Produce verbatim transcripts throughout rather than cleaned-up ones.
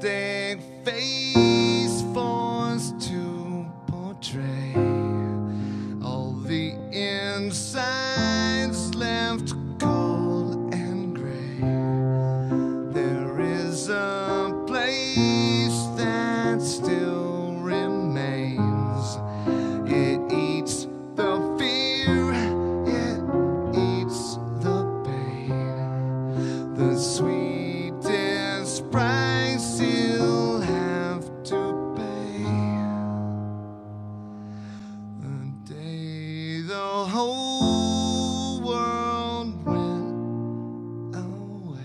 fantastic face forced to portray all the insides left cold and gray. There is a place that still remains. It eats the fear, it eats the pain. The sweetest price you'll have to pay. The day the whole world went away.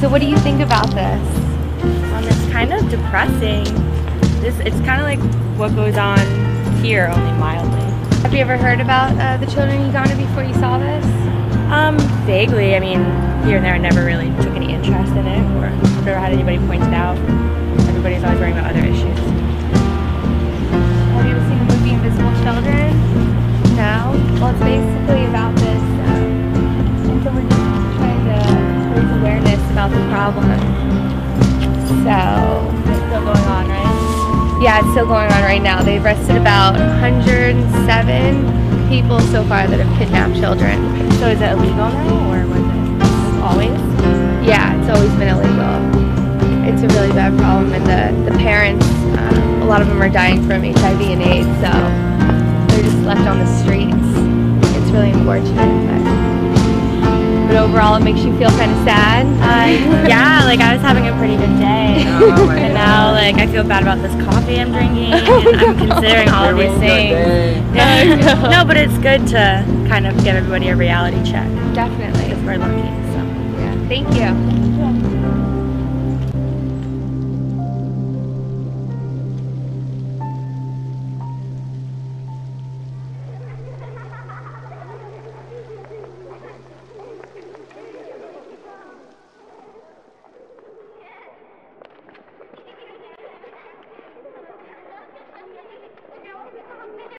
So what do you think about this? Um, it's kind of depressing. This It's kind of like what goes on here, only mildly. Have you ever heard about uh, the children in Uganda before you saw this? Um, vaguely. I mean, here and there I never really took any interest in it or never had anybody point it out. Everybody's always worrying about other issues. Have you ever seen the movie Invisible Children? No? Well, it's basically about this. The problem. So it's still going on, right? Yeah, it's still going on right now. They've arrested about one hundred seven people so far that have kidnapped children. So is it illegal now, or was it always? Yeah, it's always been illegal. It's a really bad problem, and the the parents, um, a lot of them are dying from H I V and AIDS, so they're just left on the streets. It's really unfortunate. But overall, it makes you feel kind of sad. Uh, yeah, like I was having a pretty good day, oh and God. Now like I feel bad about this coffee I'm drinking. And I'm considering all of these things. No, no, but it's good to kind of give everybody a reality check. Definitely, because we're lucky. So yeah, thank you.